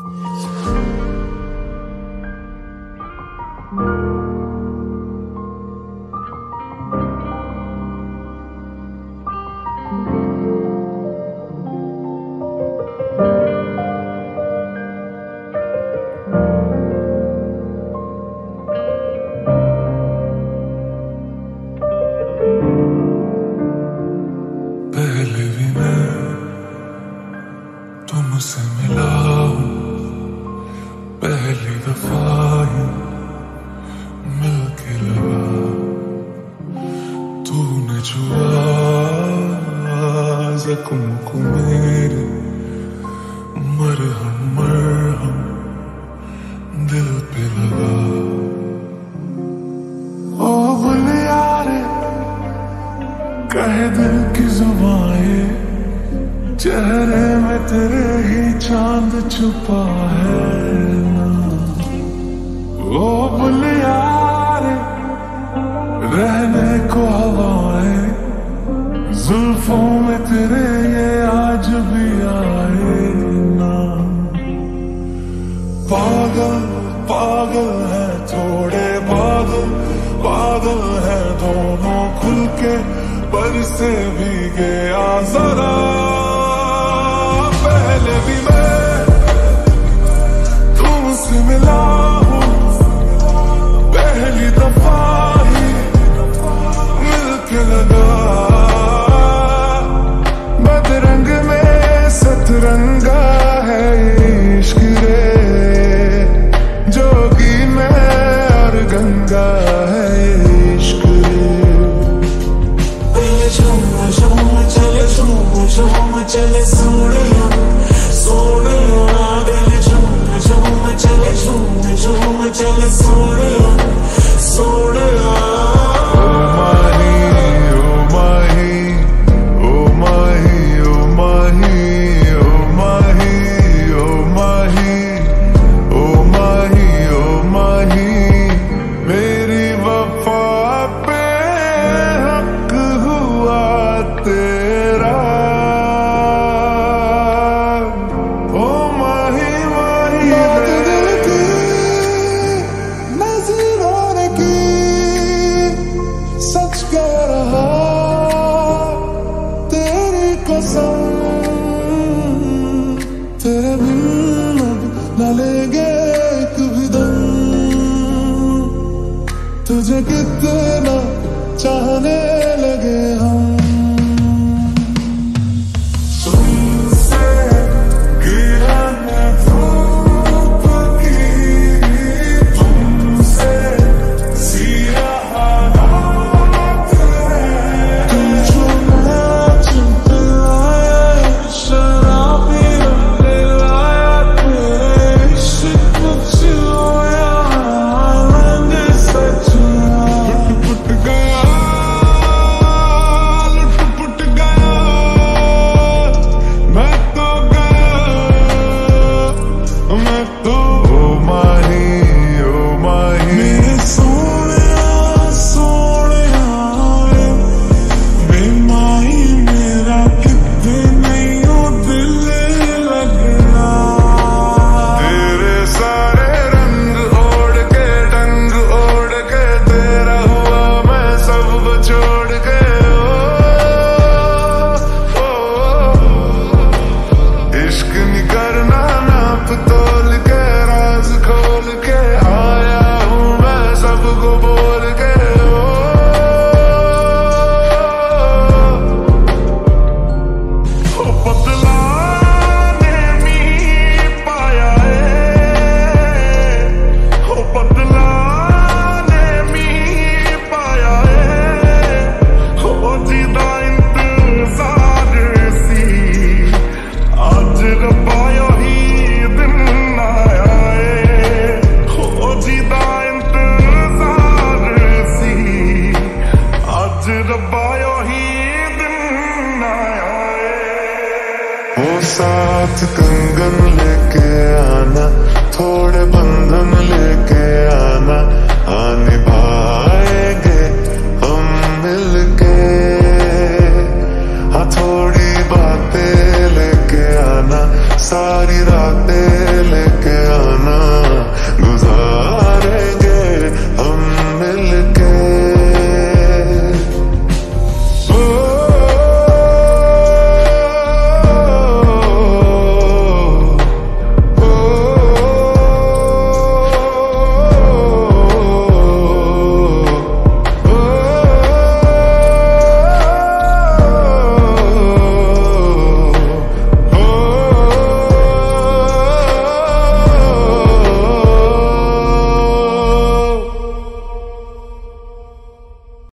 तुमसे मिला हूँ पहली दफा मिलके लगा तूने छुआ जख्म को मेरे मरहम दिल पे लगा। ओ गुल यारे कहे दिल की जुबाएं चेहरे में तेरे ही चांद छुपा है ना। ओ बुल यार रहने को हवाएं जुल्फों में तेरे ये आज भी आए ना। पागल पागल है थोड़े पागल पागल है दोनों खुल के पर से भी गया जरा। पहले भी मैं तुमसे मिला हूँ पहली दफा ही मिलके लगा। बदरंग में सतरंगा है इश्क़ रे, जोगी में और गंगा है इश्क़ रे। आते लेके आना।